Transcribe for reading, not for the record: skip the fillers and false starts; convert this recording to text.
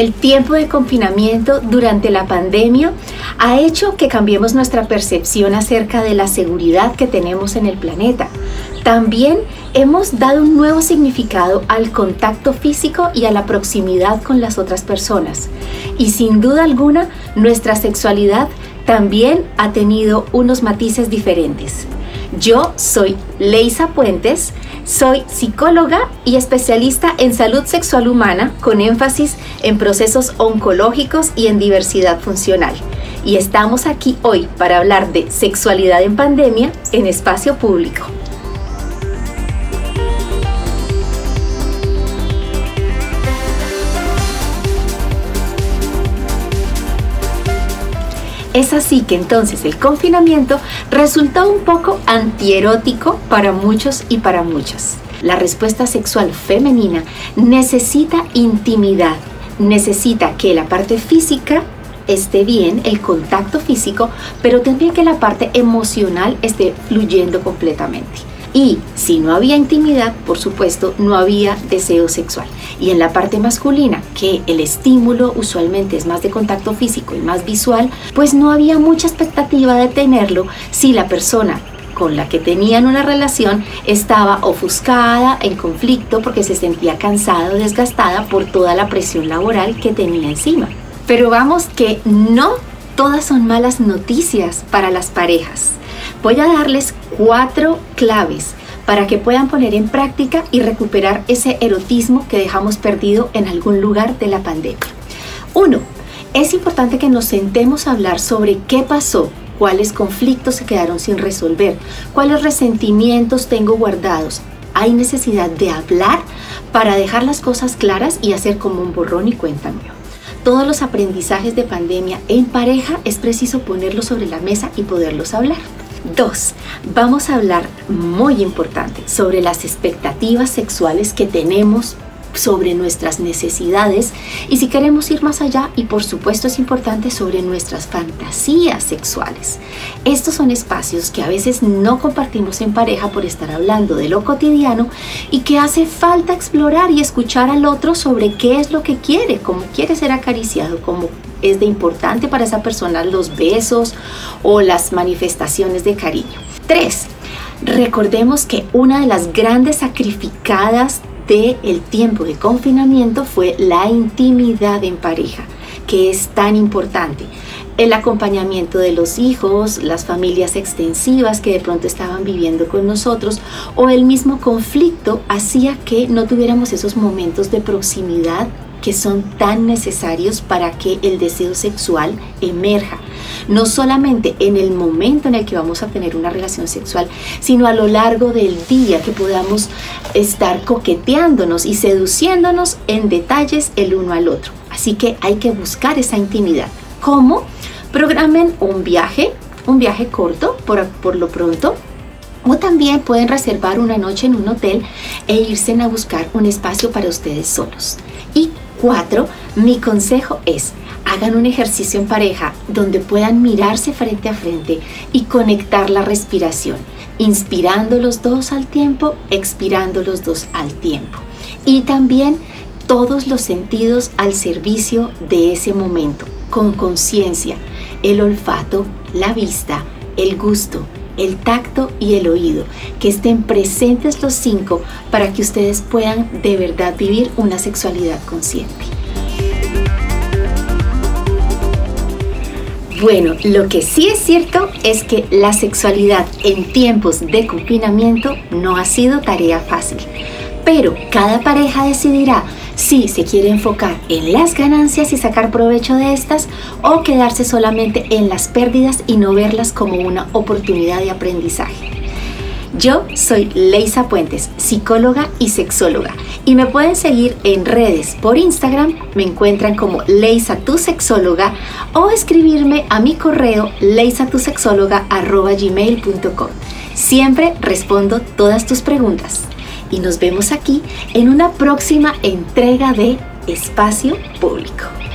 el tiempo de confinamiento durante la pandemia ha hecho que cambiemos nuestra percepción acerca de la seguridad que tenemos en el planeta. También hemos dado un nuevo significado al contacto físico y a la proximidad con las otras personas. Y sin duda alguna, nuestra sexualidad también ha tenido unos matices diferentes. Yo soy Leisa Puentes, soy psicóloga y especialista en salud sexual humana con énfasis en procesos oncológicos y en diversidad funcional. Y estamos aquí hoy para hablar de sexualidad en pandemia en Espacio Público. Es así que entonces el confinamiento resultó un poco antierótico para muchos y para muchas. La respuesta sexual femenina necesita intimidad, necesita que la parte física esté bien, el contacto físico, pero también que la parte emocional esté fluyendo completamente. Y si no había intimidad, por supuesto, no había deseo sexual. Y en la parte masculina, que el estímulo usualmente es más de contacto físico y más visual, pues no había mucha expectativa de tenerlo si la persona con la que tenían una relación estaba ofuscada, en conflicto, porque se sentía cansada o desgastada por toda la presión laboral que tenía encima. Pero vamos que no todas son malas noticias para las parejas. Voy a darles 4 claves para que puedan poner en práctica y recuperar ese erotismo que dejamos perdido en algún lugar de la pandemia. 1. Es importante que nos sentemos a hablar sobre qué pasó, cuáles conflictos se quedaron sin resolver, cuáles resentimientos tengo guardados. Hay necesidad de hablar para dejar las cosas claras y hacer como un borrón y cuenta nueva. Todos los aprendizajes de pandemia en pareja es preciso ponerlos sobre la mesa y poderlos hablar. 2. Vamos a hablar, muy importante, sobre las expectativas sexuales que tenemos, sobre nuestras necesidades y si queremos ir más allá, y por supuesto es importante sobre nuestras fantasías sexuales. Estos son espacios que a veces no compartimos en pareja por estar hablando de lo cotidiano y que hace falta explorar y escuchar al otro sobre qué es lo que quiere, cómo quiere ser acariciado, cómo es de importante para esa persona los besos o las manifestaciones de cariño. 3. Recordemos que una de las grandes sacrificadas del tiempo de confinamiento fue la intimidad en pareja, que es tan importante. El acompañamiento de los hijos, las familias extensivas que de pronto estaban viviendo con nosotros o el mismo conflicto hacía que no tuviéramos esos momentos de proximidad que son tan necesarios para que el deseo sexual emerja, no solamente en el momento en el que vamos a tener una relación sexual, sino a lo largo del día, que podamos estar coqueteándonos y seduciéndonos en detalles el uno al otro. Así que hay que buscar esa intimidad. ¿Cómo? Programen un viaje corto por lo pronto, o también pueden reservar una noche en un hotel e irse a buscar un espacio para ustedes solos. Y 4, mi consejo es, hagan un ejercicio en pareja donde puedan mirarse frente a frente y conectar la respiración, inspirando los dos al tiempo, expirando los dos al tiempo. Y también todos los sentidos al servicio de ese momento, con conciencia, el olfato, la vista, el gusto, el tacto y el oído, que estén presentes los 5 para que ustedes puedan de verdad vivir una sexualidad consciente. Bueno, lo que sí es cierto es que la sexualidad en tiempos de confinamiento no ha sido tarea fácil, pero cada pareja decidirá si se quiere enfocar en las ganancias y sacar provecho de estas o quedarse solamente en las pérdidas y no verlas como una oportunidad de aprendizaje. Yo soy Leisa Puentes, psicóloga y sexóloga, y me pueden seguir en redes. Por Instagram me encuentran como Leisa tu sexóloga o escribirme a mi correo leisatusexóloga@gmail.com. Siempre respondo todas tus preguntas. Y nos vemos aquí en una próxima entrega de Espacio Público.